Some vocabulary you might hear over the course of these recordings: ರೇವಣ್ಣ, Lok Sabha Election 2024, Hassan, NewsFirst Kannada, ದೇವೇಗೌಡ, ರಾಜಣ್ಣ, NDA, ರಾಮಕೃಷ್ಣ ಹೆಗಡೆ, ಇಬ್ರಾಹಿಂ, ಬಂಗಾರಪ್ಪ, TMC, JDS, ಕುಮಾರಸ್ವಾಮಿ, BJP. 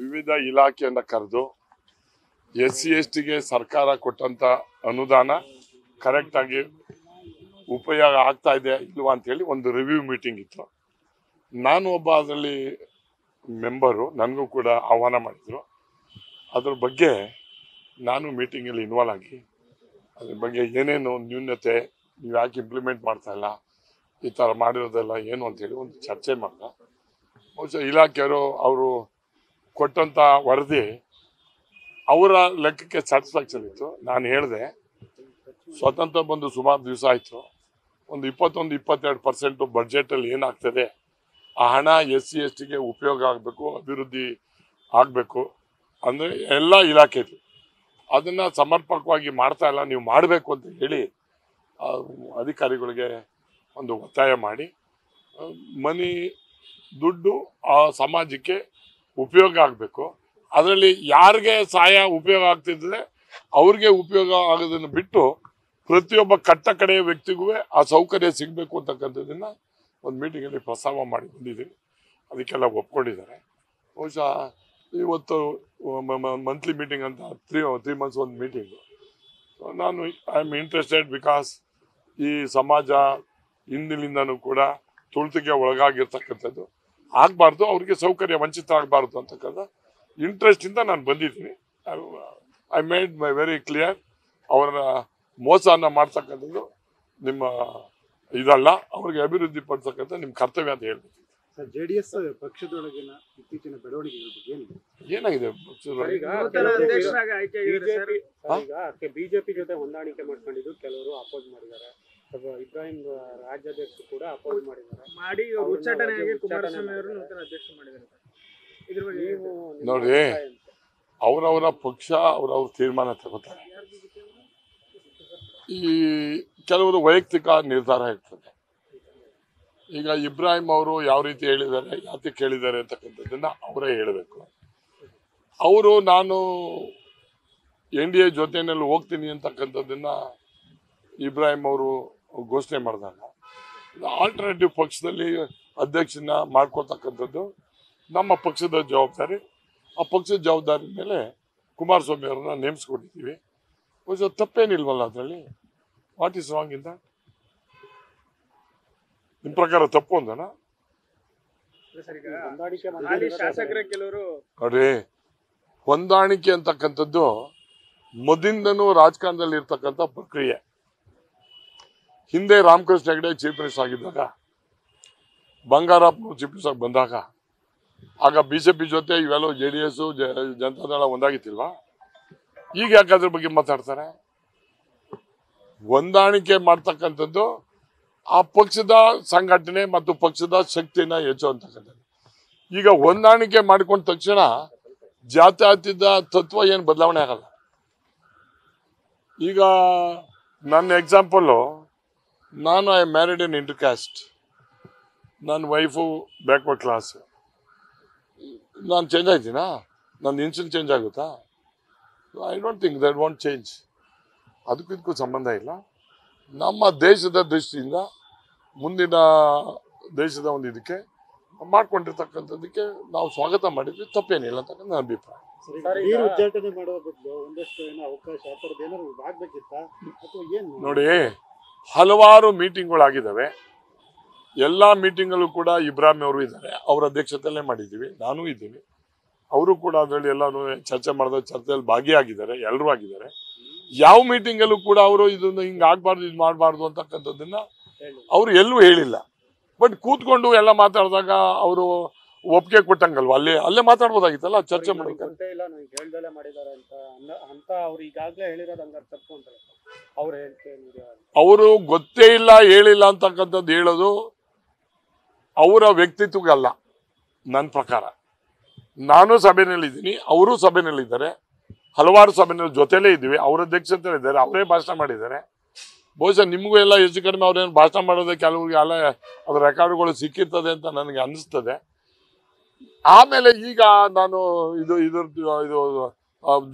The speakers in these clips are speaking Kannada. ವಿವಿಧ ಇಲಾಖೆಯನ್ನು ಕರೆದು SC ST ಗೆ ಸರ್ಕಾರ ಕೊಟ್ಟಂತ ಅನುದಾನ ಕರೆಕ್ಟ್ ಆಗಿ ಉಪಯೋಗ ಆಗ್ತಾ ಇದೆ ಇಲ್ವಾ ಅಂತ ಹೇಳಿ ಒಂದು ರಿವ್ಯೂ ಮೀಟಿಂಗ್ ಇತ್ತು. ನಾನು ಒಬ್ಬ ಅದರಲ್ಲಿ ಮೆಂಬರು, ನನಗೂ ಕೂಡ ಆಹ್ವಾನ ಮಾಡಿದ್ರು. ಅದರ ಬಗ್ಗೆ ನಾನು ಮೀಟಿಂಗಲ್ಲಿ ಇನ್ವಾಲ್ವ್ ಆಗಿ ಅದ್ರ ಬಗ್ಗೆ ಏನೇನು ನ್ಯೂನತೆ, ನೀವು ಯಾಕೆ ಇಂಪ್ಲಿಮೆಂಟ್ ಮಾಡ್ತಾಯಿಲ್ಲ, ಈ ಥರ ಮಾಡಿರೋದೆಲ್ಲ ಏನು ಅಂತೇಳಿ ಒಂದು ಚರ್ಚೆ ಮಾಡಿದೆ. ಬಹುಶಃ ಇಲಾಖೆಯವರು ಅವರು ಕೊಟ್ಟಂಥ ವರದಿ ಅವರ ಲೆಕ್ಕಕ್ಕೆ ಸ್ಯಾಟಿಸ್ಫ್ಯಾಕ್ಷನ್ ಇತ್ತು. ನಾನು ಹೇಳಿದೆ, ಸ್ವಾತಂತ್ರ್ಯ ಬಂದು ಸುಮಾರು ದಿವಸ ಆಯಿತು, ಒಂದು 21-22% ಬಡ್ಜೆಟಲ್ಲಿ ಏನಾಗ್ತದೆ, ಆ ಹಣ SC ST ಗೆ ಉಪಯೋಗ ಆಗಬೇಕು, ಅಭಿವೃದ್ಧಿ ಆಗಬೇಕು ಅಂದರೆ ಎಲ್ಲ ಇಲಾಖೆದು ಅದನ್ನು ಸಮರ್ಪಕವಾಗಿ ಮಾಡ್ತಾಯಿಲ್ಲ, ನೀವು ಮಾಡಬೇಕು ಅಂತ ಹೇಳಿ ಅಧಿಕಾರಿಗಳಿಗೆ ಒಂದು ಒತ್ತಾಯ ಮಾಡಿ ಮನಿ ದುಡ್ಡು ಆ ಸಮಾಜಕ್ಕೆ ಉಪಯೋಗ ಆಗಬೇಕು. ಅದರಲ್ಲಿ ಯಾರಿಗೆ ಸಹಾಯ ಉಪಯೋಗ ಆಗ್ತಿದ್ರೆ ಅವ್ರಿಗೆ ಉಪಯೋಗ ಆಗೋದನ್ನು ಬಿಟ್ಟು ಪ್ರತಿಯೊಬ್ಬ ಕಟ್ಟ ಕಡೆಯ ವ್ಯಕ್ತಿಗೂ ಆ ಸೌಕರ್ಯ ಸಿಗಬೇಕು ಅಂತಕ್ಕಂಥದ್ದನ್ನು ಒಂದು ಮೀಟಿಂಗಲ್ಲಿ ಪ್ರಸ್ತಾವ ಮಾಡಿ ಬಂದಿದ್ದೀವಿ. ಅದಕ್ಕೆಲ್ಲ ಒಪ್ಕೊಂಡಿದ್ದಾರೆ. ಬಹುಶಃ ಇವತ್ತು ಮಂತ್ಲಿ ಮೀಟಿಂಗ್ ಅಂತ ತ್ರೀ ಮಂತ್ಸ್ ಒಂದು ಮೀಟಿಂಗು. ನಾನು ಐ ಆಮ್ ಇಂಟ್ರೆಸ್ಟೆಡ್ ಬಿಕಾಸ್ ಈ ಸಮಾಜ ಹಿಂದಿನಿಂದನೂ ಕೂಡ ತುಳಿತಕ್ಕೆ ಒಳಗಾಗಿರ್ತಕ್ಕಂಥದ್ದು ಆಗಬಾರ್ದು, ಅವರಿಗೆ ಸೌಕರ್ಯ ವಂಚಿತ ಆಗಬಾರ್ದು ಅಂತಕ್ಕಂಥ ಇಂಟ್ರೆಸ್ಟಿಂದ ನಾನು ಬಂದಿದ್ದೀನಿ. I made my very clear, ಅವರ ಮೋಸನ ಮಾಡ್ತಕ್ಕಂಥದ್ದು ನಿಮ್ಮ ಇದಲ್ಲ, ಅವ್ರಿಗೆ ಅಭಿವೃದ್ಧಿ ಪಡಿಸತಕ್ಕಂಥ ನಿಮ್ಮ ಕರ್ತವ್ಯ ಅಂತ ಹೇಳ್ಬೇಕು. JDS ಪಕ್ಷದೊಳಗಿನ ಇತ್ತೀಚಿನ ಬೆಳವಣಿಗೆಗಳ ಬಗ್ಗೆ ಏನಾಗಿದೆ? ಬಿಜೆಪಿ ಜೊತೆ ಹೊಂದಾಣಿಕೆ ಮಾಡ್ಕೊಂಡಿದ್ದು, ಕೆಲವರು ಅಪೋಸ್ ಮಾಡಿದ್ದಾರೆ, ಇಬ್ರಾಹಿಂ ರಾಜ್ಯಾಧ್ಯಕ್ಷ ಕೂಡ ಅಪೋಸ್ ಮಾಡಿದ್ದಾರೆ. ನೋಡಿ, ಅವರವರ ಪಕ್ಷ ಅವರವ್ರ ತೀರ್ಮಾನ ತಗೋತಾರೆ. ಈ ಕೆಲವರು ವೈಯಕ್ತಿಕ ನಿರ್ಧಾರ ಇರ್ತದೆ. ಈಗ ಇಬ್ರಾಹಿಂ ಅವರು ಯಾವ ರೀತಿ ಹೇಳಿದ್ದಾರೆ, ಯಾಕೆ ಕೇಳಿದ್ದಾರೆ ಅಂತಕ್ಕಂಥದ್ದನ್ನು ಅವರೇ ಹೇಳಬೇಕು. ಅವರು ನಾನು NDA ಜೊತೆಯಲ್ಲಿ ಹೋಗ್ತೀನಿ ಅಂತಕ್ಕಂಥದ್ದನ್ನು ಇಬ್ರಾಹಿಂ ಅವರು ಘೋಷಣೆ ಮಾಡಿದಾಗ ಆಲ್ಟರ್ನೇಟಿವ್ ಪಕ್ಷದಲ್ಲಿ ಅಧ್ಯಕ್ಷನ ಮಾಡ್ಕೋತಕ್ಕಂಥದ್ದು ನಮ್ಮ ಪಕ್ಷದ ಜವಾಬ್ದಾರಿ. ಆ ಪಕ್ಷದ ಜವಾಬ್ದಾರಿ ಮೇಲೆ ಕುಮಾರಸ್ವಾಮಿ ಅವ್ರನ್ನ ನೇಮಿಸ್ಕೊಂಡಿದ್ದೀವಿ. ತಪ್ಪೇನಿಲ್ವಲ್ಲ ಅದರಲ್ಲಿ? What is wrong in that? ನಿಮ್ಮ ಪ್ರಕಾರ ತಪ್ಪು ಅಂದಣ? ನೋಡ್ರಿ, ಹೊಂದಾಣಿಕೆ ಅಂತಕ್ಕಂಥದ್ದು ಮೊದಲಿಂದನೂ ರಾಜಕಾರಣದಲ್ಲಿ ಇರ್ತಕ್ಕಂಥ ಪ್ರಕ್ರಿಯೆ. ಹಿಂದೆ ರಾಮಕೃಷ್ಣ ಹೆಗಡೆ ಚೀಫ್ ಮಿನಿಸ್ಟರ್ ಆಗಿದ್ದಾಗ, ಬಂಗಾರಪ್ಪ ಚೀಫ್ ಮಿನಿಸ್ಟರ್ ಬಂದಾಗ, ಆಗ BJP ಜೊತೆ ಇವೆಲ್ಲೋ JDS ಜನತಾದಳ ಒಂದಾಗಿತ್ತಿಲ್ವಾ? ಈಗ ಯಾಕೆ ಅದ್ರ ಬಗ್ಗೆ ಮಾತಾಡ್ತಾರೆ? ಹೊಂದಾಣಿಕೆ ಮಾಡ್ತಕ್ಕಂಥದ್ದು ಆ ಪಕ್ಷದ ಸಂಘಟನೆ ಮತ್ತು ಪಕ್ಷದ ಶಕ್ತಿನ ಹೆಚ್ಚುವಂತಕ್ಕಂಥದ್ದು. ಈಗ ಹೊಂದಾಣಿಕೆ ಮಾಡಿಕೊಂಡ ತಕ್ಷಣ ಜಾತ್ಯತೀತ ತತ್ವ ಏನು ಬದಲಾವಣೆ ಆಗಲ್ಲ. ಈಗ ನನ್ನ ಎಕ್ಸಾಂಪಲ್ಲು, ನಾನು I married in inter caste, ನನ್ನ ವೈಫು ಬ್ಯಾಕ್ವರ್ಡ್ ಕ್ಲಾಸ್. ನಾನು ಚೇಂಜ್ ಆಗ್ತೀನಾ? ನನ್ನ ಇನ್ಸುಲ್ ಚೇಂಜ್ ಆಗುತ್ತಾ? I don't think that want change. ಅದಕ್ಕಿದಕ್ಕೂ ಸಂಬಂಧ ಇಲ್ಲ. ನಮ್ಮ ದೇಶದ ದೃಷ್ಟಿಯಿಂದ ಮುಂದಿನ ದೇಶದ ಒಂದು ಇದಕ್ಕೆ ಮಾಡಿಕೊಂಡಿರ್ತಕ್ಕಂಥದ್ದಕ್ಕೆ ನಾವು ಸ್ವಾಗತ ಮಾಡಿದ್ವಿ, ತಪ್ಪೇನಿಲ್ಲ ಅಂತಕ್ಕಂಥ ನನ್ನ ಅಭಿಪ್ರಾಯ. ನೋಡಿ, ಹಲವಾರು ಮೀಟಿಂಗ್ಗಳಾಗಿದ್ದಾವೆ. ಎಲ್ಲ ಮೀಟಿಂಗ್ಗಳು ಕೂಡ ಇಬ್ರಾಹಿಂ ಅವರು ಇದ್ದಾರೆ, ಅವ್ರ ಅಧ್ಯಕ್ಷತೆಯಲ್ಲೇ ಮಾಡಿದ್ದೀವಿ, ನಾನೂ ಇದ್ದೀನಿ, ಅವರು ಕೂಡ ಅದರಲ್ಲಿ ಎಲ್ಲರೂ ಚರ್ಚೆ ಮಾಡಿದ ಚರ್ಚೆಯಲ್ಲಿ ಭಾಗಿಯಾಗಿದ್ದಾರೆ, ಎಲ್ಲರೂ ಆಗಿದ್ದಾರೆ. ಯಾವ ಮೀಟಿಂಗಲ್ಲೂ ಕೂಡ ಅವರು ಇದನ್ನ ಹಿಂಗೆ ಆಗಬಾರ್ದು, ಇದು ಮಾಡಬಾರ್ದು ಅಂತಕ್ಕಂಥದ್ದನ್ನ ಅವರು ಎಲ್ಲೂ ಹೇಳಿಲ್ಲ. ಬಟ್ ಕೂತ್ಕೊಂಡು ಎಲ್ಲ ಮಾತಾಡಿದಾಗ ಅವರು ಒಪ್ಪಿಗೆ ಕೊಟ್ಟಂಗಲ್ವ? ಅಲ್ಲೇ ಮಾತಾಡ್ಬೋದಾಗಿತ್ತಲ್ಲ, ಚರ್ಚೆ ಮಾಡಿಲ್ಲ. ಅವರು ಗೊತ್ತೇ ಇಲ್ಲ, ಹೇಳಿಲ್ಲ ಅಂತಕ್ಕಂಥದ್ದು ಹೇಳೋದು ಅವರ ವ್ಯಕ್ತಿತ್ವಗಲ್ಲ. ನನ್ನ ಪ್ರಕಾರ ನಾನು ಸಭೆಯಲ್ಲಿದ್ದೀನಿ, ಅವರು ಸಭೆಯಲ್ಲಿದ್ದಾರೆ, ಹಲವಾರು ಸಭೆಯಲ್ಲಿ ಜೊತೆಲೇ ಇದ್ದೀವಿ, ಅವ್ರ ಅಧ್ಯಕ್ಷತೆ ಇದ್ದಾರೆ, ಅವರೇ ಭಾಷಣ ಮಾಡಿದ್ದಾರೆ. ಬಹುಶಃ ನಿಮಗೂ ಎಲ್ಲ ಹೆಚ್ಚು ಕಡಿಮೆ ಅವ್ರೇನು ಭಾಷಣ ಮಾಡೋದೇ ಕೆಲವ್ರಿಗೆ ಎಲ್ಲ ಅದ್ರ ರೆಕಾರ್ಡ್ಗಳು ಸಿಕ್ಕಿರ್ತದೆ ಅಂತ ನನಗೆ ಅನ್ನಿಸ್ತದೆ. ಆಮೇಲೆ ಈಗ ನಾನು ಇದು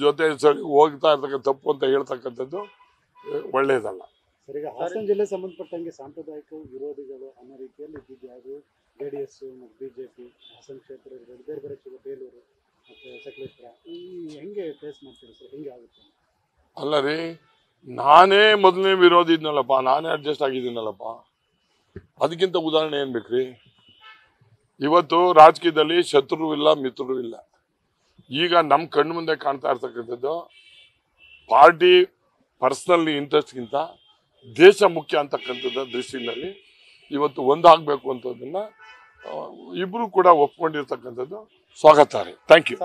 ಜೊತೆ ಸರಿ ಹೋಗ್ತಾ ಇರ್ತಕ್ಕಂಥ ತಪ್ಪು ಅಂತ ಹೇಳ್ತಕ್ಕಂಥದ್ದು ಒಳ್ಳೆಯದಲ್ಲ. ಸರಿಗ ಹಾಸನ ಜಿಲ್ಲೆ ಸಂಬಂಧಪಟ್ಟಂಗೆ ಸಾಂಪ್ರದಾಯಿಕ ವಿರೋಧಿಗಳು ಅನ್ನೋ ರೀತಿಯಲ್ಲಿ ಇದ್ದಿದ್ದು ಯಾವುದು? JDS ಮತ್ತು BJP, ಹಾಸನ ಕ್ಷೇತ್ರ, ಬೇರೆ ಬೇರೆ ಕ್ಷೇತ್ರ, ಬೇಲೂರು ಮತ್ತು ಹೆಂಗೆ ಫೇಸ್ ಮಾಡ್ತೀರಾ ಸರ್, ಹೆಂಗೆ ಆಗುತ್ತೆ? ಅಲ್ಲ ರೀ, ನಾನೇ ಮೊದಲನೇ ವಿರೋಧ ಇದ್ನಲ್ಲಪ್ಪ, ನಾನೇ ಅಡ್ಜಸ್ಟ್ ಆಗಿದ್ದೀನಲ್ಲಪ್ಪ, ಅದಕ್ಕಿಂತ ಉದಾಹರಣೆ ಏನು ಬೇಕ್ರಿ? ಇವತ್ತು ರಾಜಕೀಯದಲ್ಲಿ ಶತ್ರು ಇಲ್ಲ, ಮಿತ್ರರು ಇಲ್ಲ. ಈಗ ನಮ್ಮ ಕಣ್ಣು ಮುಂದೆ ಕಾಣ್ತಾ ಇರ್ತಕ್ಕಂಥದ್ದು ಪಾರ್ಟಿ ಪರ್ಸ್ನಲ್ ಇಂಟ್ರೆಸ್ಟ್ಗಿಂತ ದೇಶ ಮುಖ್ಯ ಅಂತಕ್ಕಂಥದ್ದು ದೃಷ್ಟಿನಲ್ಲಿ ಇವತ್ತು ಒಂದಾಗಬೇಕು ಅಂತದನ್ನ ಇಬ್ರು ಕೂಡ ಒಪ್ಕೊಂಡಿರ್ತಕ್ಕಂಥದ್ದು ಸ್ವಾಗತ ರೀ. Thank you.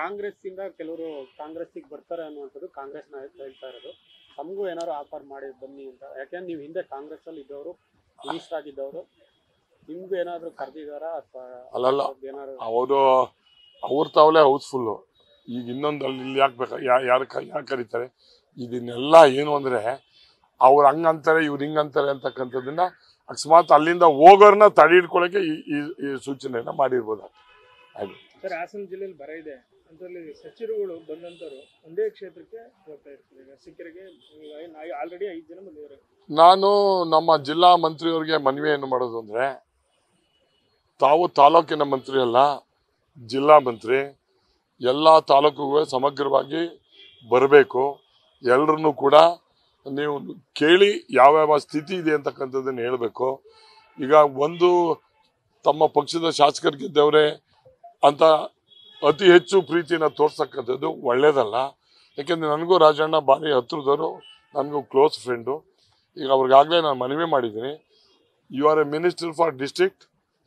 ಕಾಂಗ್ರೆಸ್ಸಿಂದ ಕೆಲವರು ಕಾಂಗ್ರೆಸ್ಸಿಗೆ ಬರ್ತಾರೆ ಅನ್ನುವಂಥದ್ದು ಕಾಂಗ್ರೆಸ್ ನಾಯಕರು ಹೇಳ್ತಾ ಇರೋದು, ತಮಗೂ ಏನಾದ್ರು ಆಫರ್ ಮಾಡಿ ಬನ್ನಿ ಅಂತ. ಯಾಕೆಂದ್ರೆ ನೀವು ಹಿಂದೆ ಕಾಂಗ್ರೆಸ್ ಅಲ್ಲಿ ಇದ್ದವರು, ಮಿನಿಸ್ಟರ್ ಆಗಿದ್ದವರು, ನಿಮ್ಗೂ ಏನಾದ್ರು ಕರೆದಿದಾರ ಅಥವಾ? ಅಲ್ಲಲ್ಲ, ಅವರು ಅವ್ರ ತಾವಲೇ ಹೌಸ್ಫುಲ್ಲು. ಈಗ ಇನ್ನೊಂದು ಅಲ್ಲಿ ಇಲ್ಲಿ ಹಾಕ್ಬೇಕು, ಯಾರು ಕರೀತಾರೆ ಇದನ್ನೆಲ್ಲ ಏನು ಅಂದರೆ ಅವ್ರು ಹಂಗಂತಾರೆ ಇವ್ರು ಹಿಂಗಂತಾರೆ ಅಂತಕ್ಕಂಥದ್ದನ್ನ ಅಕಸ್ಮಾತ್ ಅಲ್ಲಿಂದ ಹೋಗೋರನ್ನ ತಡೆ ಹಿಡ್ಕೊಳ್ಳೋಕೆ ಈ ಈ ಸೂಚನೆಯನ್ನ ಮಾಡಿರ್ಬೋದು. ಹಾಗೆ ಸರ್, ಹಾಸನ ಜಿಲ್ಲೆಯಲ್ಲಿ ಬರ ಇದೆ ಅದರಲ್ಲಿ ಸಚಿವರುಗಳು ಬಂದಂಥವ್ರು ಒಂದೇ ಕ್ಷೇತ್ರಕ್ಕೆ ಹೋಗ್ತಾ ಇರ್ತಾರೆ. ಸಿಕ್ಕರಿಗೆ ಆಲ್ರೆಡಿ 5 ಜನ ಬಂದಿದ್ದಾರೆ. ನಾನು ನಮ್ಮ ಜಿಲ್ಲಾ ಮಂತ್ರಿಯವ್ರಿಗೆ ಮನವಿಯನ್ನು ಮಾಡೋದು ಅಂದರೆ, ತಾವು ತಾಲೂಕಿನ ಮಂತ್ರಿ ಅಲ್ಲ, ಜಿಲ್ಲಾ ಮಂತ್ರಿ, ಎಲ್ಲ ತಾಲೂಕುಗಳು ಸಮಗ್ರವಾಗಿ ಬರಬೇಕು. ಎಲ್ಲರನ್ನೂ ಕೂಡ ನೀವು ಕೇಳಿ ಯಾವ್ಯಾವ ಸ್ಥಿತಿ ಇದೆ ಅಂತಕ್ಕಂಥದ್ದನ್ನು ಹೇಳಬೇಕು. ಈಗ ಒಂದು ತಮ್ಮ ಪಕ್ಷದ ಶಾಸಕರು ಗೆದ್ದವರೇ ಅಂತ ಅತಿ ಹೆಚ್ಚು ಪ್ರೀತಿನ ತೋರಿಸ್ತಕ್ಕಂಥದ್ದು ಒಳ್ಳೆಯದಲ್ಲ. ಯಾಕೆಂದರೆ ನನಗೂ ರಾಜಣ್ಣ ಭಾರಿ ಹತ್ತಿರದವರು, ನನಗೂ ಕ್ಲೋಸ್ ಫ್ರೆಂಡು. ಈಗ ಅವ್ರಿಗಾಗಲೇ ನಾನು ಮನವಿ ಮಾಡಿದ್ದೀನಿ, you are a minister for district,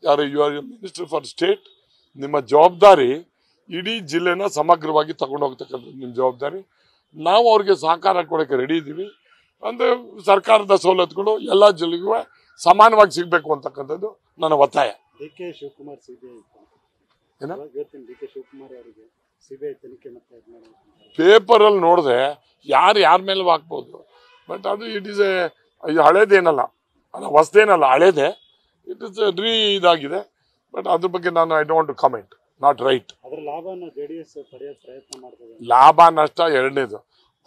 you are a minister for state. ನಿಮ್ಮ ಜವಾಬ್ದಾರಿ ಇಡೀ ಜಿಲ್ಲೆನ ಸಮಗ್ರವಾಗಿ ತಗೊಂಡೋಗ್ತಕ್ಕಂಥದ್ದು ನಿಮ್ಮ ಜವಾಬ್ದಾರಿ. ನಾವು ಅವ್ರಿಗೆ ಸಹಕಾರ ಕೊಡೋಕ್ಕೆ ರೆಡಿ ಇದ್ದೀವಿ. ಅಂದರೆ ಸರ್ಕಾರದ ಸವಲತ್ತುಗಳು ಎಲ್ಲ ಜಿಲ್ಲೆಗೂ ಸಮಾನವಾಗಿ ಸಿಗಬೇಕು ಅಂತಕ್ಕಂಥದ್ದು ನನ್ನ ಒತ್ತಾಯ. ಕೆ ಶಿವಕುಮಾರ್ ಸಿಬಿಐ ತನಿಖೆ ಪೇಪರಲ್ಲಿ ನೋಡಿದೆ, ಯಾರ ಮೇಲೆ ಹಾಕ್ಬೋದು, ಬಟ್ ಅದು ಇಟ್ ಈಸ್ ಇದು ಹಳೇದೇನಲ್ಲ, ಅದು ಹೊಸದೇನಲ್ಲ, ಹಳೇದೇ. ಇಟ್ ಇಸ್ ರೀ ಇದಾಗಿದೆ, ಬಟ್ ಅದ್ರ ಬಗ್ಗೆ ನಾನು I don't to comment, not right. ಅದರ ಲಾಭನ ಜೆಡಿಎಸ್ ಪಡೆಯೋದು ಪ್ರಯತ್ನ ಮಾಡ್ತಾರೆ. ಲಾಭ ನಷ್ಟ ಎರಡನೇದು.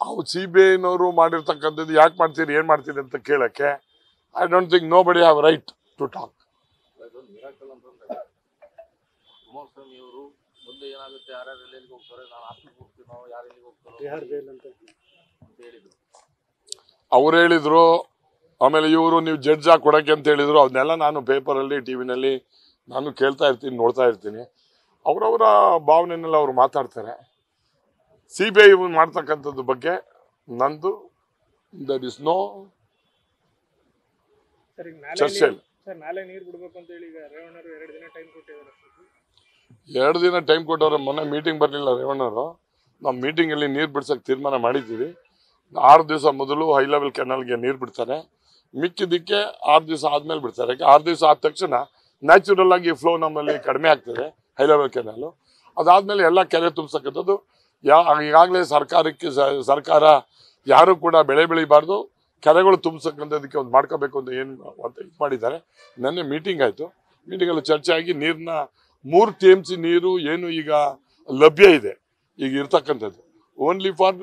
ಅವ್ರು ಸಿ ಬಿ ಐನವರು ಮಾಡಿರ್ತಕ್ಕಂಥದ್ದು ಯಾಕೆ ಮಾಡ್ತೀರಿ, ಏನು ಮಾಡ್ತೀರಿ ಅಂತ ಕೇಳೋಕ್ಕೆ I don't think nobody have right to talk. ಕುಮಾರಸ್ವಾಮಿ ಅವರು ಮುಂದೆ ಏನಾಗುತ್ತೆ, ಯಾರ್ಯಾರು ಎಲ್ಲೆಲ್ಲಿಗೆ ಹೋಗ್ತಾರೆ, ನಾನು ಆಸ್ಪತ್ರೆಗೆ ಹೋಗ್ತೀನೋ, ಯಾರು ಎಲ್ಲಿಗೆ ಹೋಗ್ತಾರೋ ಅವ್ರು ಹೇಳಿದರು. ಆಮೇಲೆ ಇವರು ನೀವು ಜಡ್ಜ್ ಆಗಿ ಕೊಡೋಕ್ಕೆ ಅಂತ ಹೇಳಿದರು. ಅದನ್ನೆಲ್ಲ ನಾನು ಪೇಪರಲ್ಲಿ ಟಿ ವಿನಲ್ಲಿ ನಾನು ಕೇಳ್ತಾ ಇರ್ತೀನಿ, ನೋಡ್ತಾ ಇರ್ತೀನಿ. ಅವರವರ ಭಾವನೆಯನ್ನೆಲ್ಲ ಅವರು ಮಾತಾಡ್ತಾರೆ. ಸಿ ಬಿ ಐ ಮಾಡ್ತಕ್ಕಂಥದ್ದು ಬಗ್ಗೆ ನಂದು ದಟ್ ಇಸ್ ನೋ ಚರ್ಚೆ ಇಲ್ಲ. ಎರಡು ದಿನ ಟೈಮ್ ಕೊಟ್ಟವ್ರೆ, ಮೊನ್ನೆ ಮೀಟಿಂಗ್ ಬರಲಿಲ್ಲ ರೇವಣ್ಣವರು. ನಾವು ಮೀಟಿಂಗಲ್ಲಿ ನೀರು ಬಿಡ್ಸೋಕ್ಕೆ ತೀರ್ಮಾನ ಮಾಡಿದ್ದೀವಿ. 6 ದಿವಸ ಮೊದಲು ಹೈ ಲೆವೆಲ್ ಕೆನಲ್ಗೆ ನೀರು ಬಿಡ್ತಾರೆ, ಮಿಕ್ಕಿದ್ದಕ್ಕೆ 6 ದಿವಸ ಆದಮೇಲೆ ಬಿಡ್ತಾರೆ. ಯಾಕೆ 6 ದಿವಸ ಆದ ತಕ್ಷಣ ನ್ಯಾಚುರಲ್ ಆಗಿ ಫ್ಲೋ ನಮ್ಮಲ್ಲಿ ಕಡಿಮೆ ಆಗ್ತದೆ ಹೈ ಲೆವೆಲ್ ಕೆನಲ್ಲು. ಅದಾದಮೇಲೆ ಎಲ್ಲ ಕೆರೆ ತುಂಬಿಸಕ್ಕಂಥದ್ದು. ಈಗಾಗಲೇ ಸರ್ಕಾರ ಯಾರೂ ಕೂಡ ಬೆಳೆ ಬೆಳಿಬಾರ್ದು, ಕೆರೆಗಳು ತುಂಬಿಸಕ್ಕಂಥದಕ್ಕೆ ಒಂದು ಮಾಡ್ಕೋಬೇಕು ಅಂತ ಏನು ಅಂತ ಇದು ಮಾಡಿದ್ದಾರೆ. ನೆನ್ನೆ ಮೀಟಿಂಗ್ ಆಯಿತು, ಮೀಟಿಂಗಲ್ಲಿ ಚರ್ಚೆ ಆಗಿ ನೀರನ್ನ 3 TMC ನೀರು ಏನು ಈಗ ಲಭ್ಯ ಇದೆ, ಈಗ ಇರ್ತಕ್ಕಂಥದ್ದು ಓನ್ಲಿ ಫಾರ್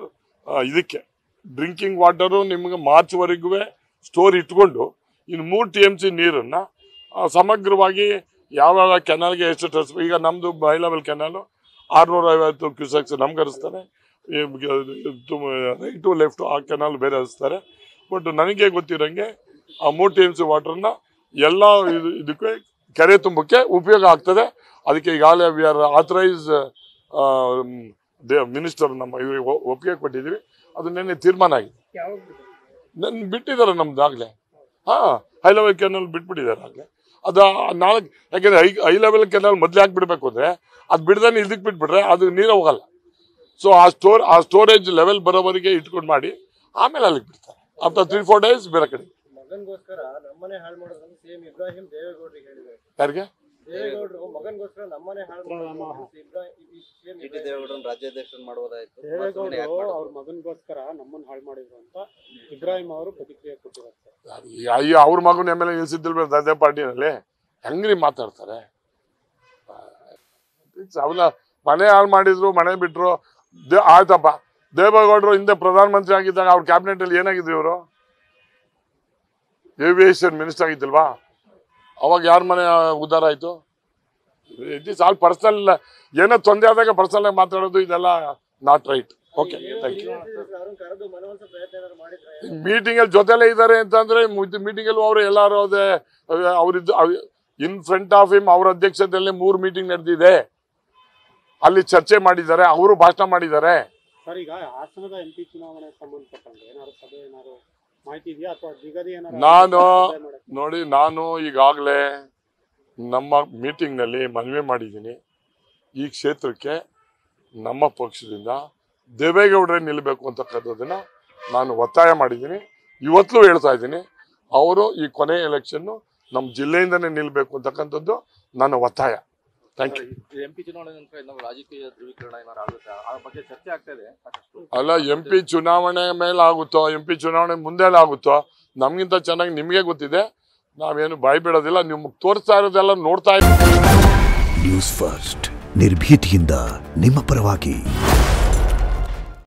ಇದಕ್ಕೆ ಡ್ರಿಂಕಿಂಗ್ ವಾಟರು ನಿಮಗೆ ಮಾರ್ಚ್ವರೆಗೂ ಸ್ಟೋರ್ ಇಟ್ಕೊಂಡು, ಇನ್ನು 3 TMC ನೀರನ್ನು ಸಮಗ್ರವಾಗಿ ಯಾವ್ಯಾವ ಕೆನಾಲ್ಗೆ ಎಷ್ಟು ಟ್ರಸ್. ಈಗ ನಮ್ಮದು ಹೈ ಲೆವೆಲ್ ಕೆನಾಲು 650 ಕ್ಯೂಸೆಕ್ಸ್ ನಮ್ಗೆ ಹರಿಸ್ತಾರೆ, ರೈಟು ಲೆಫ್ಟು ಆ ಕೆನಾಲ್ ಬೇರೆ ಹರಿಸ್ತಾರೆ. ಬಟ್ ನನಗೆ ಗೊತ್ತಿರೋಂಗೆ ಆ 3 TMC ವಾಟರ್ನ ಎಲ್ಲ ಇದಕ್ಕೆ ಕೆರೆ ತುಂಬಕ್ಕೆ ಉಪಯೋಗ ಆಗ್ತದೆ. ಅದಕ್ಕೆ ಈಗಾಗಲೇ ವಿ ಆರ್ ಆಥರೈಸ್ ಮಿನಿಸ್ಟರ್ ನಮ್ಮ ಇವ್ರಿಗೆ ಒಪ್ಪಿಗೆ ಕೊಟ್ಟಿದ್ದೀವಿ. ಅದು ನಿನ್ನೆ ತೀರ್ಮಾನ ಆಗಿದೆ, ನನ್ನ ಬಿಟ್ಟಿದ್ದಾರೆ ನಮ್ದಾಗಲೇ. ಹೈ ಲೆವೆಲ್ ಕೆನಲ್ ಬಿಟ್ಬಿಟ್ಟಿದ್ದಾರೆ ಆಗಲೇ. ಅದು ನಾಲ್ಕು, ಯಾಕೆಂದರೆ ಹೈ ಲೆವೆಲ್ ಕೆನಲ್ ಮೊದಲೇ ಹಾಕಿಬಿಡ್ಬೇಕು ಅಂದರೆ ಅದು ಬಿಡ್ದಾನೆ ಇದಕ್ಕೆ ಬಿಟ್ಬಿಟ್ರೆ ಅದು ನೀರು ಹೋಗಲ್ಲ. ಸೊ ಆ ಸ್ಟೋರೇಜ್ ಲೆವೆಲ್ ಬರೋವರೆಗೆ ಇಟ್ಕೊಂಡು ಮಾಡಿ ಆಮೇಲೆ ಅಲ್ಲಿಗೆ ಬಿಡ್ತಾರೆ. ಆಫ್ಟರ್ 3-4 days ಬೇರೆ ಕಡೆ. ಯಾರಿಗೆ ಅಯ್ಯೋ ಅವ್ರ ಮಗನ ಎಮ್ ಎಲ್ ಎ ನಿಲ್ಸಿದ್ದಿಲ್ಬೇಡ ಅದೇ ಪಾರ್ಟಿನಲ್ಲಿ ಹೆಂಗ್ರಿ ಮಾತಾಡ್ತಾರೆ. ಮನೆ ಹಾಳು ಮಾಡಿದ್ರು, ಮನೆ ಬಿಟ್ರು, ಆಯ್ತಪ್ಪ. ದೇವೇಗೌಡರು ಹಿಂದೆ ಪ್ರಧಾನಮಂತ್ರಿ ಆಗಿದ್ದಾಗ ಅವ್ರ ಕ್ಯಾಬಿನೆಟ್ ಅಲ್ಲಿ ಏನಾಗಿದ್ರು, ಇವರು ಏವಿಯೇಷನ್ ಮಿನಿಸ್ಟರ್ ಆಗಿದ್ದಿಲ್ವಾ, ಅವಾಗ ಯಾರ ಮನೆ ಉದ್ಧಾರ ಆಯಿತು? It is all personal. You know, personal matter not right. Okay, thank you. Meeting meeting in front of him, our adhyakshadelli moor meeting nadedide. Ali charche madidare, avaru bhashana madidare. Sir, iga hasanada MP chunavane sambandhapattante enaru sabhe enaru mahiti idya athwa digadi enaru nanu nodi nanu igaagle namma meeting nalli manave madidini ee kshetrakke namma pakshadinda Devegaudare nilbeku antakadadana nanu ottaya madidini ivattu helta idini avaru ee kone election nu ನಮ್ಮ ಜಿಲ್ಲೆಯಿಂದನೇ ನಿಲ್ಲಬೇಕು ಅಂತಕ್ಕಂತದ್ದು ನನ್ನ ಒತ್ತಾಯ. Thank you. ಎಂಪಿ ಚುನಾವಣೆ ನಂತರ ನಮ್ಮ ರಾಜಕೀಯ ಧ್ರುವೀಕರಣ ಏನಾದರೂ ಆಗುತ್ತೆ? ಆ ಬಗ್ಗೆ ಚರ್ಚೆ ಆಗ್ತಿದೆ. ಅಲ್ಲ ಎಂಪಿ ಚುನಾವಣೆ ಮೇಲೆ ಆಗುತ್ತೋ ಎಂಪಿ ಚುನಾವಣೆ ಮುಂದೆ ಆಗುತ್ತೋ ನಮಗಿಂತ ಚೆನ್ನಾಗಿ ನಿಮಗೆ ಗೊತ್ತಿದೆ. ನಾವೇನು ಬಾಯಿ ಬಿಡೋದಿಲ್ಲ. ನಿಮಗೆ ತೋರಿಸ್ತಾ ಇರೋದೆಲ್ಲ ನೋಡ್ತಾ ಇದ್ದೀವಿ. ನ್ಯೂಸ್ ಫಸ್ಟ್ ನಿರ್ಭೀತಿಯಿಂದ ನಿಮ್ಮ ಪರವಾಗಿ.